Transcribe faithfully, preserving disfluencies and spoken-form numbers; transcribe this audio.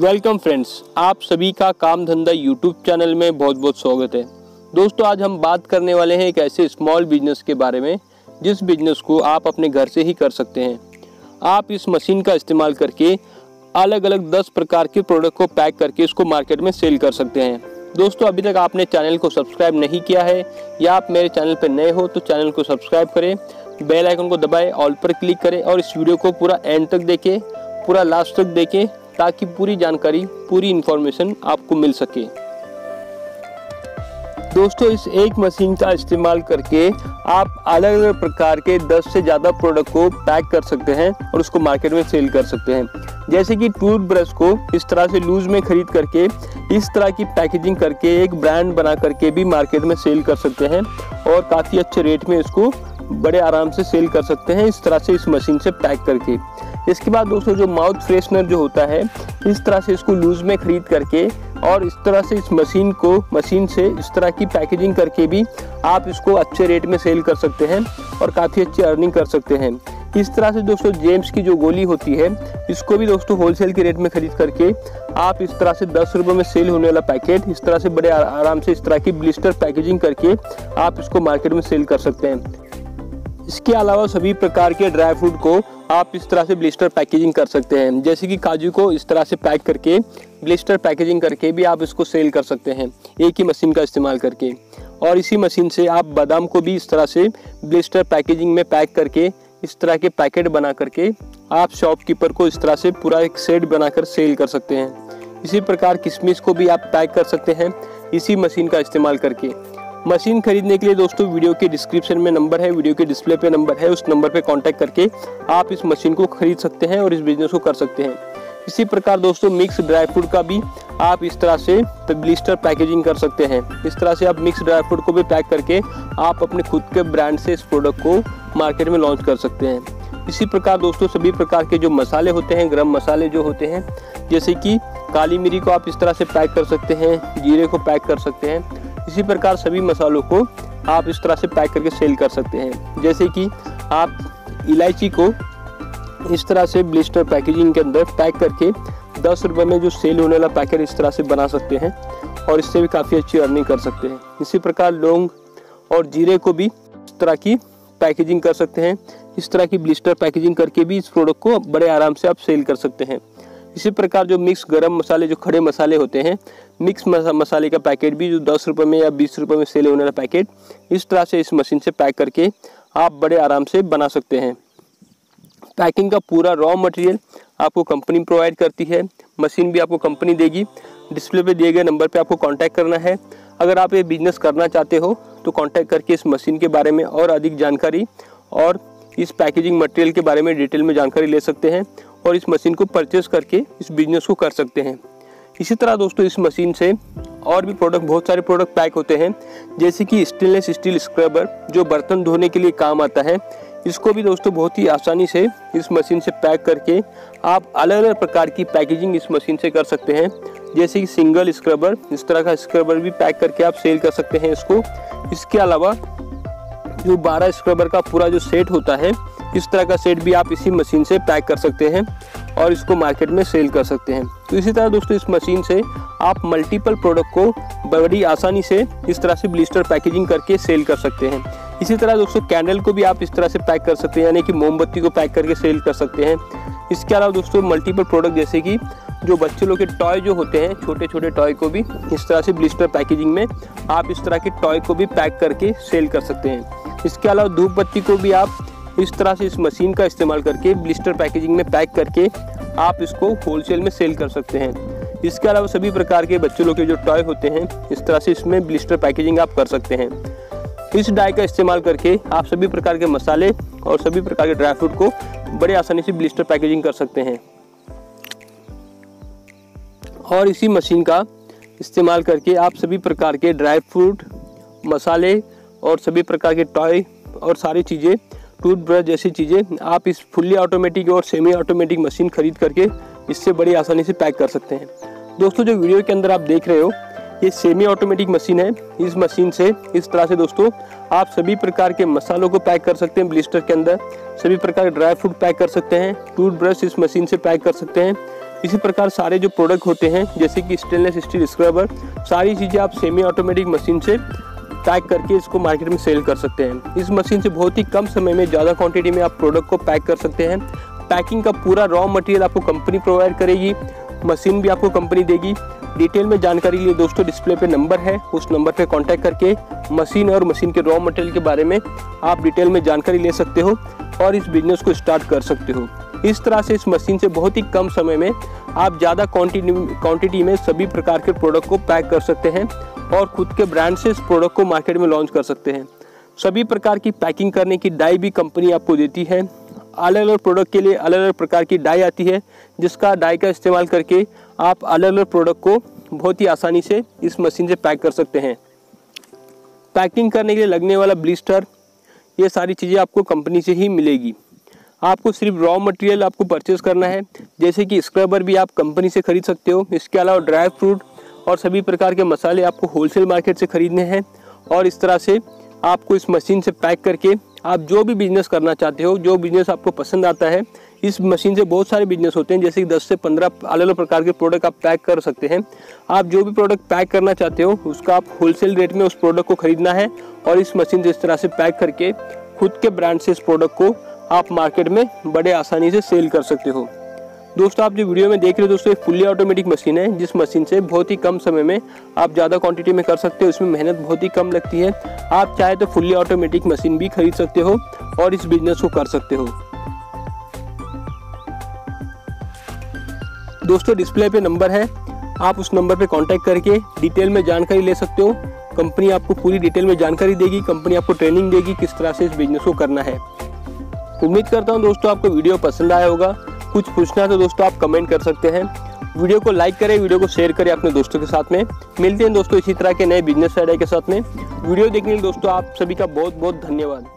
Welcome friends, आप सभी का काम धंधा यूट्यूब चैनल में बहुत बहुत स्वागत है। दोस्तों, आज हम बात करने वाले हैं एक ऐसे स्मॉल बिजनेस के बारे में जिस बिजनेस को आप अपने घर से ही कर सकते हैं। आप इस मशीन का इस्तेमाल करके अलग अलग दस प्रकार के प्रोडक्ट को पैक करके इसको मार्केट में सेल कर सकते हैं। दोस्तों, अभी तक आपने चैनल को सब्सक्राइब नहीं किया है या आप मेरे चैनल पर नए हो तो चैनल को सब्सक्राइब करें, बेल आइकन को दबाएं, ऑल पर क्लिक करें और इस वीडियो को पूरा एंड तक देखें, पूरा लास्ट तक देखें ताकि पूरी जानकारी, पूरी इन्फॉर्मेशन आपको मिल सके। दोस्तों, इस एक मशीन का इस्तेमाल करके आप अलग अलग प्रकार के दस से ज़्यादा प्रोडक्ट को पैक कर सकते हैं और उसको मार्केट में सेल कर सकते हैं। जैसे कि टूथब्रश को इस तरह से लूज में खरीद करके इस तरह की पैकेजिंग करके एक ब्रांड बना करके भी मार्केट में सेल कर सकते हैं और काफ़ी अच्छे रेट में इसको बड़े आराम से सेल कर सकते हैं इस तरह से, इस मशीन से पैक करके। इसके बाद दोस्तों, जो माउथ फ्रेशनर जो होता है इस तरह से इसको लूज में खरीद करके और इस तरह से इस मशीन को मशीन से इस तरह की पैकेजिंग करके भी आप इसको अच्छे रेट में सेल कर सकते हैं और काफ़ी अच्छी अर्निंग कर सकते हैं। इस तरह से दोस्तों, जेम्स की जो गोली होती है इसको भी दोस्तों होलसेल के रेट में खरीद करके आप इस तरह से दस रुपये में सेल होने वाला पैकेट इस तरह से बड़े आराम से इस तरह की ब्लिस्टर पैकेजिंग करके आप इसको मार्केट में सेल कर सकते हैं। इसके अलावा सभी प्रकार के ड्राई फ्रूट को आप इस तरह से ब्लिस्टर पैकेजिंग कर सकते हैं। जैसे कि काजू को इस तरह से पैक करके ब्लिस्टर पैकेजिंग करके भी आप इसको सेल कर सकते हैं एक ही मशीन का इस्तेमाल करके। और इसी मशीन से आप बादाम को भी इस तरह से ब्लिस्टर पैकेजिंग में पैक करके इस तरह के पैकेट बना करके आप शॉपकीपर को इस तरह से पूरा एक सेट बनाकर सेल कर सकते हैं। इसी प्रकार किशमिश को भी आप पैक कर सकते हैं इसी मशीन का इस्तेमाल करके। मशीन खरीदने के लिए दोस्तों वीडियो के डिस्क्रिप्शन में नंबर है, वीडियो के डिस्प्ले पे नंबर है, उस नंबर पे कांटेक्ट करके आप इस मशीन को खरीद सकते हैं और इस बिजनेस को कर सकते हैं। इसी प्रकार दोस्तों, मिक्स ड्राई फ्रूट का भी आप इस तरह से ब्लिस्टर पैकेजिंग कर सकते हैं। इस तरह से आप मिक्स ड्राई फ्रूट को भी पैक करके आप अपने खुद के ब्रांड से इस प्रोडक्ट को मार्केट में लॉन्च कर सकते हैं। इसी प्रकार दोस्तों, सभी प्रकार के जो मसाले होते हैं, गरम मसाले जो होते हैं, जैसे कि काली मिरी को आप इस तरह से पैक कर सकते हैं, जीरे को पैक कर सकते हैं। इसी प्रकार सभी मसालों को आप इस तरह से पैक करके सेल कर सकते हैं। जैसे कि आप इलायची को इस तरह से ब्लिस्टर पैकेजिंग के अंदर पैक करके दस रुपये में जो सेल होने वाला पैकेट इस तरह से बना सकते हैं और इससे भी काफ़ी अच्छी अर्निंग कर सकते हैं। इसी प्रकार लौंग और जीरे को भी इस तरह की पैकेजिंग कर सकते हैं। इस तरह की ब्लिस्टर पैकेजिंग करके भी इस प्रोडक्ट को बड़े आराम से आप सेल कर सकते हैं। इसी प्रकार जो मिक्स गरम मसाले, जो खड़े मसाले होते हैं, मिक्स मसाले का पैकेट भी जो दस रुपये में या बीस रुपये में सेल होने वाला पैकेट इस तरह से इस मशीन से पैक करके आप बड़े आराम से बना सकते हैं। पैकिंग का पूरा रॉ मटेरियल आपको कंपनी प्रोवाइड करती है, मशीन भी आपको कंपनी देगी। डिस्प्ले पे दिए गए नंबर पे आपको कॉन्टैक्ट करना है। अगर आप ये बिज़नेस करना चाहते हो तो कॉन्टैक्ट करके इस मशीन के बारे में और अधिक जानकारी और इस पैकेजिंग मटेरियल के बारे में डिटेल में जानकारी ले सकते हैं और इस मशीन को परचेज़ करके इस बिज़नेस को कर सकते हैं। इसी तरह दोस्तों, इस मशीन से और भी प्रोडक्ट, बहुत सारे प्रोडक्ट पैक होते हैं। जैसे कि स्टेनलेस स्टील स्क्रबर जो बर्तन धोने के लिए काम आता है, इसको भी दोस्तों बहुत ही आसानी से इस मशीन से पैक करके आप अलग अलग प्रकार की पैकेजिंग इस मशीन से कर सकते हैं। जैसे कि सिंगल स्क्रबर, इस तरह का स्क्रबर भी पैक करके आप सेल कर सकते हैं इसको। इसके अलावा जो बारह स्क्रबर का पूरा जो सेट होता है इस तरह का सेट भी आप इसी मशीन से पैक कर सकते हैं और इसको मार्केट में सेल कर सकते हैं। तो इसी तरह दोस्तों, इस मशीन से आप मल्टीपल प्रोडक्ट को बड़ी आसानी से इस तरह से ब्लिस्टर पैकेजिंग करके सेल कर सकते हैं। इसी तरह दोस्तों, कैंडल को भी आप इस तरह से पैक कर सकते हैं, यानी कि मोमबत्ती को पैक करके सेल कर सकते हैं। इसके अलावा दोस्तों, मल्टीपल प्रोडक्ट जैसे कि जो बच्चे लोग के टॉय जो होते हैं, छोटे छोटे टॉय को भी इस तरह से ब्लिस्टर पैकेजिंग में आप इस तरह के टॉय को भी पैक करके सेल कर सकते हैं। इसके अलावा धूप बत्ती को भी आप इस तरह से इस मशीन का इस्तेमाल करके ब्लिस्टर पैकेजिंग में पैक करके आप इसको होलसेल में सेल कर सकते हैं। इसके अलावा सभी प्रकार के बच्चों लोग के जो टॉय होते हैं इस तरह से इसमें ब्लिस्टर पैकेजिंग आप कर सकते हैं। इस डाई का इस्तेमाल करके आप सभी प्रकार के मसाले और सभी प्रकार के ड्राई फ्रूट को बड़े आसानी से ब्लिस्टर पैकेजिंग कर सकते हैं। और इसी मशीन का इस्तेमाल करके आप सभी प्रकार के ड्राई फ्रूट, मसाले और सभी प्रकार के टॉय और सारी चीज़ें, टूथब्रश जैसी चीज़ें आप इस फुल्ली ऑटोमेटिक और सेमी ऑटोमेटिक मशीन खरीद करके इससे बड़ी आसानी से पैक कर सकते हैं। दोस्तों, जो वीडियो के अंदर आप देख रहे हो ये सेमी ऑटोमेटिक मशीन है। इस मशीन से इस तरह से दोस्तों आप सभी प्रकार के मसालों को पैक कर सकते हैं ब्लिस्टर के अंदर, सभी प्रकार के ड्राई फ्रूट पैक कर सकते हैं, टूथब्रश इस मशीन से पैक कर सकते हैं। इसी प्रकार सारे जो प्रोडक्ट होते हैं जैसे कि स्टेनलेस स्टील स्क्रबर, सारी चीज़ें आप सेमी ऑटोमेटिक मशीन से पैक करके इसको मार्केट में सेल कर सकते हैं। इस मशीन से बहुत ही कम समय में ज़्यादा क्वांटिटी में आप प्रोडक्ट को पैक कर सकते हैं। पैकिंग का पूरा रॉ मटेरियल आपको कंपनी प्रोवाइड करेगी, मशीन भी आपको कंपनी देगी। डिटेल में जानकारी के लिए दोस्तों डिस्प्ले पे नंबर है, उस नंबर पे कांटेक्ट करके मशीन और मशीन के रॉ मटेरियल के बारे में आप डिटेल में जानकारी ले सकते हो और इस बिजनेस को स्टार्ट कर सकते हो। इस तरह से इस मशीन से बहुत ही कम समय में आप ज़्यादा क्वान्टिटी क्वान्टिटी में सभी प्रकार के प्रोडक्ट को पैक कर सकते हैं और खुद के ब्रांड से इस प्रोडक्ट को मार्केट में लॉन्च कर सकते हैं। सभी प्रकार की पैकिंग करने की डाई भी कंपनी आपको देती है। अलग अलग प्रोडक्ट के लिए अलग अलग प्रकार की डाई आती है, जिसका डाई का इस्तेमाल करके आप अलग अलग प्रोडक्ट को बहुत ही आसानी से इस मशीन से पैक कर सकते हैं। पैकिंग करने के लिए लगने वाला ब्लिस्टर, ये सारी चीज़ें आपको कंपनी से ही मिलेगी। आपको सिर्फ रॉ मटेरियल आपको परचेज़ करना है, जैसे कि स्क्रबर भी आप कंपनी से खरीद सकते हो। इसके अलावा ड्राई फ्रूट और सभी प्रकार के मसाले आपको होलसेल मार्केट से ख़रीदने हैं। और इस तरह से आपको इस मशीन से पैक करके आप जो भी बिज़नेस करना चाहते हो, जो बिज़नेस आपको पसंद आता है, इस मशीन से बहुत सारे बिजनेस होते हैं। जैसे कि दस से पंद्रह अलग अलग प्रकार के प्रोडक्ट आप पैक कर सकते हैं। आप जो भी प्रोडक्ट पैक करना चाहते हो उसका आप होलसेल रेट में उस प्रोडक्ट को ख़रीदना है और इस मशीन से इस तरह से पैक करके खुद के ब्रांड से इस प्रोडक्ट को आप मार्केट में बड़े आसानी से सेल कर सकते हो। दोस्तों आप जो वीडियो में देख रहे हो दोस्तों, ये फुल्ली ऑटोमेटिक मशीन है, जिस मशीन से बहुत ही कम समय में आप ज़्यादा क्वांटिटी में कर सकते हो। इसमें मेहनत बहुत ही कम लगती है। आप चाहे तो फुल्ली ऑटोमेटिक मशीन भी खरीद सकते हो और इस बिजनेस को कर सकते हो। दोस्तों डिस्प्ले पे नंबर है, आप उस नंबर पर कॉन्टैक्ट करके डिटेल में जानकारी ले सकते हो। कंपनी आपको पूरी डिटेल में जानकारी देगी, कंपनी आपको ट्रेनिंग देगी किस तरह से इस बिजनेस को करना है। उम्मीद करता हूँ दोस्तों आपको वीडियो पसंद आया होगा। कुछ पूछना है तो दोस्तों आप कमेंट कर सकते हैं। वीडियो को लाइक करें, वीडियो को शेयर करें अपने दोस्तों के साथ में। मिलते हैं दोस्तों इसी तरह के नए बिजनेस आइडिया के साथ में। वीडियो देखने के लिए दोस्तों आप सभी का बहुत बहुत धन्यवाद।